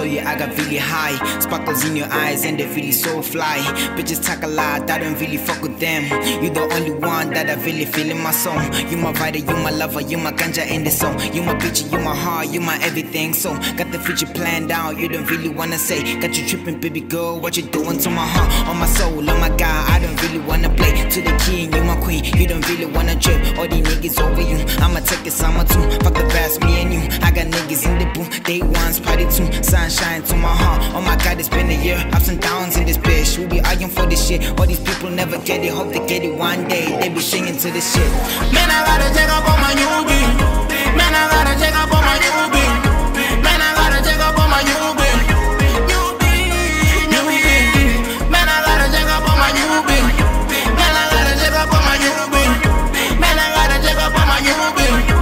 So yeah, I got really high. Sparkles in your eyes and they really so fly. Bitches talk a lot, I don't really fuck with them. You the only one that I really feel in my soul. You my writer, you my lover, you my ganja in the song. You my bitch, you my heart, you my everything. So got the future planned out, you don't really wanna say. Got you tripping, baby girl, what you doing to my heart? On my soul, on my God, I don't really wanna play. To the king, you my queen, you don't really wanna trip. All these niggas over you, I'ma take this summer too. Fuck the past, me and you, I got niggas in the booth. Day one's party two, sunshine to my heart. Oh my God, it's been a year, ups and downs in this bitch. We be arguing for this shit. All these people never get it, hope they get it one day. They be singing to this shit. Man, I gotta check up on my newbie. Man, I gotta check up on my newbie. Man, I gotta check up on my newbie. Man, I gotta check up on my newbie. Man, I gotta check up on my newbie. Man, I gotta check up on my newbie.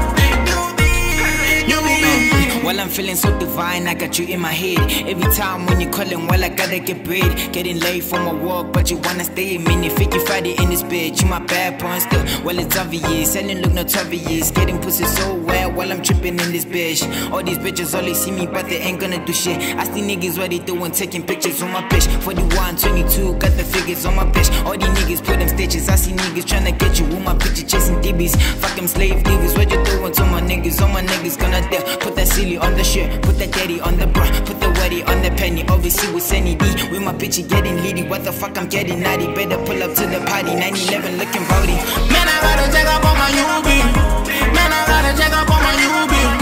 Well, I'm feeling so divine, I got you in my head. Every time when you calling, well, I gotta get bread. Getting late for my work, but you wanna stay. Mini figure Friday in this bitch, you my bad point still. Well, it's obvious, selling look notorious. Getting pussy so well, while I'm tripping in this bitch. All these bitches only see me, but they ain't gonna do shit. I see niggas what they doing, taking pictures on my bitch. 41, 22, got the figures on my bitch. All these niggas put them stitches, I see niggas tryna get you. With my picture chasing DBs, fuck them slave niggas. What you doing to my niggas? All my niggas gonna death, put that silly on the shirt, put the daddy on the bra, put the weddy on the penny. Obviously with Sunny D, with my bitchy getting litty. What the fuck, I'm getting naughty. Better pull up to the party, 9-11 looking body. Man, I gotta check up on my newbie. Man, I gotta check up on my newbie.